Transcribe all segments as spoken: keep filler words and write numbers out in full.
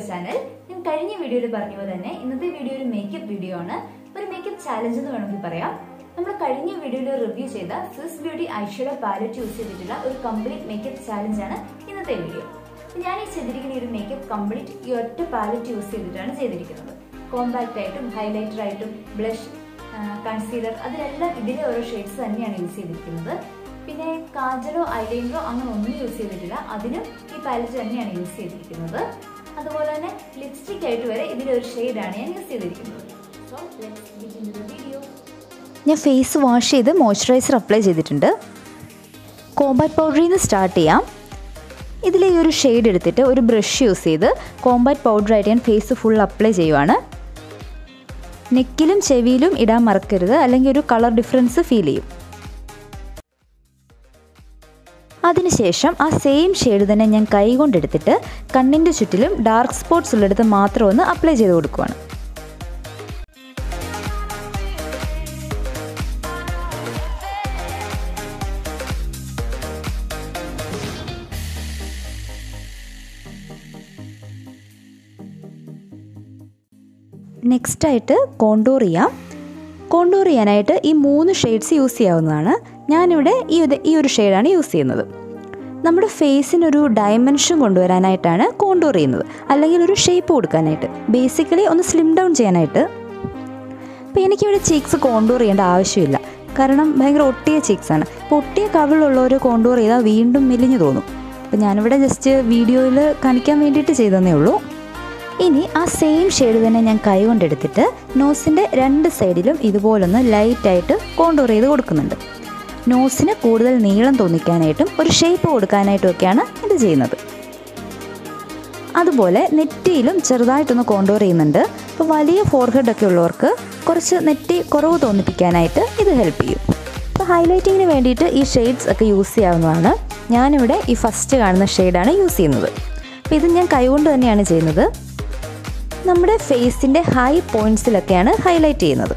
to our channel. In the next video, we will make a makeup video. We will make a challenge. We will review the Swiss Beauty eyeshadow palette. We will complete makeup challenge in this video. We will make a complete palette. Compact item, highlighter item, blush, concealer, other shades. Then, Kajalo eyeliner only use it. That is the palette I use it. That's lipstick shade So, let's begin the video. I face wash the moisturizer apply Combat powder start a shade a brush use combat powder and face full apply Neckilum chevilum ida marked color difference feel. Adinisham, a same shade than a young Kaigon dedicator, condemned chutilum, dark spots let the mathro on the apply Jerudcon. Next, Condoria. കോണ്ടൂറിയാനായിട്ട് ഈ മൂന്ന് shades use ചെയ്യാവുന്നതാണ്. ഞാൻ ഇവിടെ ഈ ഈ ഒരു shade ആണ് use ചെയ്യുന്നത്. നമ്മുടെ ഫേസിന് ഒരു ഡൈമെൻഷൻ കൊണ്ടുവരാനായിട്ടാണ് കോണ്ടൂർ ചെയ്യുന്നത്. അല്ലെങ്കിൽ ഒരു ഷേപ്പ് കൊടുക്കാനായിട്ട്. ബേസിക്കലി ഒന്ന് സ്ലിം ഡൗൺ ചെയ്യാനായിട്ട്. അപ്പോൾ എനിക്ക് ഇവിടെ cheeks കോണ്ടൂർ ചെയ്യേണ്ട ആവശ്യമില്ല. കാരണം ഭയങ്കര ഒട്ടിയ cheeks ആണ്. അപ്പോൾ ഒട്ടിയ കവിളുള്ളവരെ കോണ്ടൂർ ചെയ്താൽ വീണ്ടും മെലിഞ്ഞു തോന്നും. അപ്പോൾ ഞാൻ ഇവിടെ ജസ്റ്റ് വീഡിയോയിൽ കാണിക്കാൻ വേണ്ടിയിട്ട് ചെയ്തതേ ഉള്ളൂ. Ini a same shade than a kai on dedicator, nose in the rand sidilum, Idibolana, light tighter, condor either would command. Nose in a codal nail and tonicanatum, or shape would canatocana, and the Janab. Adabole, netilum, cherdite on the condor remender, Pavalia forehead a colorker, corsa neti corrod on the picanita, it'll help you. The highlighting the vendita is shades a Yusiavana, Yanavida, if first and the shade and a Yusinov. Within a kai on the Janab. നമ്മുടെ ഫേസിന്റെ high പോയിന്റ്സിലൊക്കെയാണ് highlight ചെയ്യുന്നത്.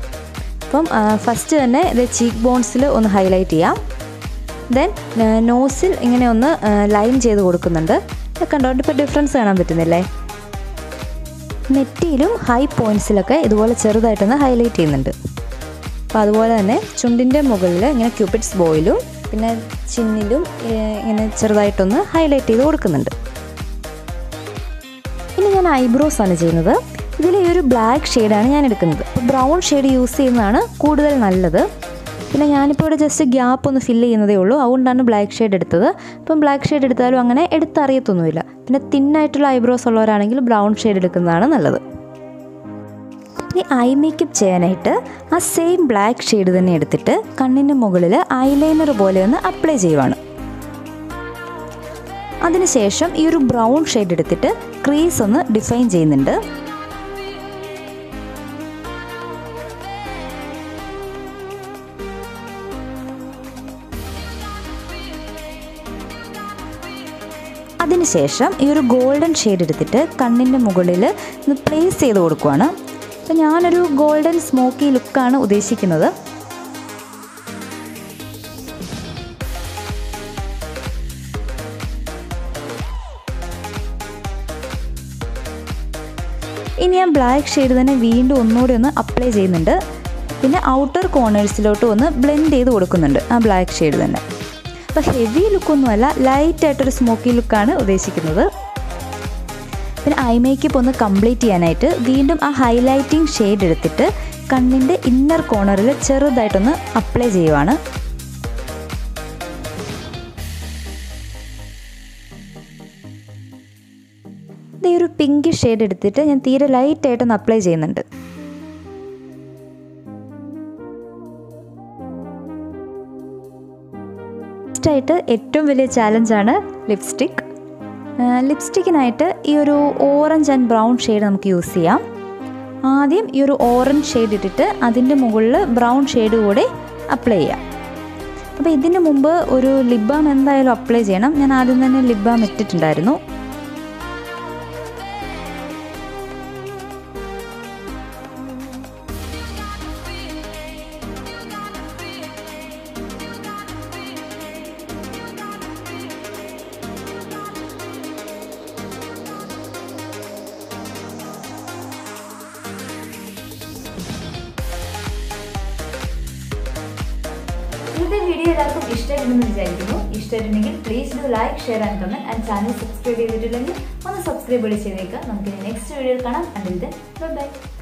അപ്പോൾ first തന്നെ ദേ cheek bonesിൽ ഒന്ന് highlight ചെയ്യാം. Then nozzle ഇങ്ങനെ ഒന്ന് line ചെയ്തു കൊടുക്കുന്നുണ്ട്. കണ്ടോ ഇപ്പോൾ ഡിഫറൻസ് കാണാൻ പറ്റുന്നില്ലേ? നെറ്റിയിലും ഹൈ പോയിന്റ്സിലൊക്കെ ഇതുപോലെ ചെറുതായിട്ട് ഒന്ന് ഹൈലൈറ്റ് ചെയ്യുന്നുണ്ട്. അപ്പോൾ അതുപോലെ തന്നെ ചുണ്ടിന്റെ മുകളിൽ ഇങ്ങനെ ക്യൂപിഡ്സ് ബോയിലും പിന്നെ ചിന്നിലും ഇങ്ങനെ ചെറുതായിട്ട് ഒന്ന് ഹൈലൈറ്റ് ചെയ്തു കൊടുക്കുന്നുണ്ട്. Eyebrows ആണ് ചെയ്യുന്നത്. ഇതിൽ ഈ ഒരു ബ്ലാക്ക് ഷെയ്ഡ് ആണ് ഞാൻ എടുക്കുന്നത്. ബ്രൗൺ ഷെയ്ഡ് യൂസ് ചെയ്യുന്നതാണ് കൂടുതൽ നല്ലത്. പിന്നെ ഞാനിപ്പോൾ ഇവിടെ ജസ്റ്റ് ഗ്യാപ്പ് ഒന്ന് ഫില്ല് ചെയ്യുന്നതേ ഉള്ളൂ. അതുകൊണ്ടാണ് ബ്ലാക്ക് ഷെയ്ഡ് എടുത്തത്. അപ്പം ബ്ലാക്ക് ഷെയ്ഡ് എടുത്താലും അങ്ങനെ എടുത്തറിയത്തൊന്നുമില്ല. പിന്നെ തിൻ ആയിട്ടുള്ള ഐബ്രോസ് ഉള്ളവരാണെങ്കിൽ ബ്രൗൺ ഷെയ്ഡ് എടുക്കുന്നതാണ് നല്ലത്. ഇനി ഐ മേക്കപ്പ് ചെയ്യാനായിട്ട് ആ സെയിം ബ്ലാക്ക് ഷെയ്ഡ് തന്നെ എടുത്തിട്ട് കണ്ണിന്റെ മുകളിൽ ഐലൈനർ പോലെ ഒന്ന് അപ്ലൈ ചെയ്യുവാണ്. അതിനുശേഷം ഈ ഒരു ബ്രൗൺ ഷെയ്ഡ് എടുത്തിട്ട് ക്രീസ് ഒന്ന് ഡിഫൈൻ ചെയ്യുന്നുണ്ട്. അതിനുശേഷം ഈ ഒരു ഗോൾഡൻ ഷെയ്ഡ് എടുത്തിട്ട് കണ്ണിന്റെ മുകളിൽ ഒന്ന് പ്ലേസ് ചെയ്ത് കൊടുക്കുകയാണ്. അപ്പോൾ ഞാനൊരു ഗോൾഡൻ സ്മോക്കി ലുക്കാണ് ഉദ്ദേശിക്കുന്നത്. ഇനി ഞാൻ ബ്ലാക്ക് ഷെയ്ഡ് തന്നെ വീണ്ടും ഒന്നുകൂടി ഒന്ന് അപ്ലൈ ചെയ്യുന്നുണ്ട്. പിന്നെ ഔട്ടർ കോർണേഴ്സിലോട്ട് ഒന്ന് ബ്ലെൻഡ് ചെയ്ത് കൊടുക്കുന്നുണ്ട് ആ ബ്ലാക്ക് ഷെയ്ഡ് തന്നെ. അപ്പോൾ ഹെവി ലുക്കൊന്നുമല്ല, ലൈറ്റ് ആയിട്ടൊരു സ്മോക്കി ലുക്കാണ് ഉദ്ദേശിക്കുന്നത്. പിന്നെ ഐ മേക്കപ്പ് ഒന്ന് കംപ്ലീറ്റ് ചെയ്യാനായിട്ട് വീണ്ടും ആ ഹൈലൈറ്റിംഗ് ഷെയ്ഡ് എടുത്തിട്ട് കണ്ണിൻ്റെ ഇന്നർ കോർണറിൽ ചെറുതായിട്ടൊന്ന് അപ്ലൈ ചെയ്യുവാണ്. ഈ ഒരു പിങ്ക് ഷെയ്ഡ് എടുത്തിട്ട് ഞാൻ തീരെ ലൈറ്റ് ആയിട്ടൊന്ന് അപ്ലൈ ചെയ്യുന്നുണ്ട്. ലാസ്റ്റായിട്ട് ഏറ്റവും വലിയ ചാലഞ്ചാണ് ലിപ്സ്റ്റിക്. ലിപ്സ്റ്റിക്കിനായിട്ട് ഈ ഒരു ഓറഞ്ച് ആൻഡ് ബ്രൗൺ ഷെയ്ഡ് നമുക്ക് യൂസ് ചെയ്യാം. ആദ്യം ഈ ഒരു ഓറഞ്ച് ഷെയ്ഡ് ഇട്ടിട്ട് അതിൻ്റെ മുകളിൽ ബ്രൗൺ ഷെയ്ഡ് കൂടെ അപ്ലൈ ചെയ്യാം. അപ്പോൾ ഇതിന് മുമ്പ് ഒരു ലിപ് ബാം എന്തായാലും അപ്ലൈ ചെയ്യണം. ഞാൻ ആദ്യം തന്നെ ലിപ് ബാം ഇട്ടിട്ടുണ്ടായിരുന്നു. Please do like, share and comment and channel subscribe. Subscribe to the channel. Next video. Until then, bye bye.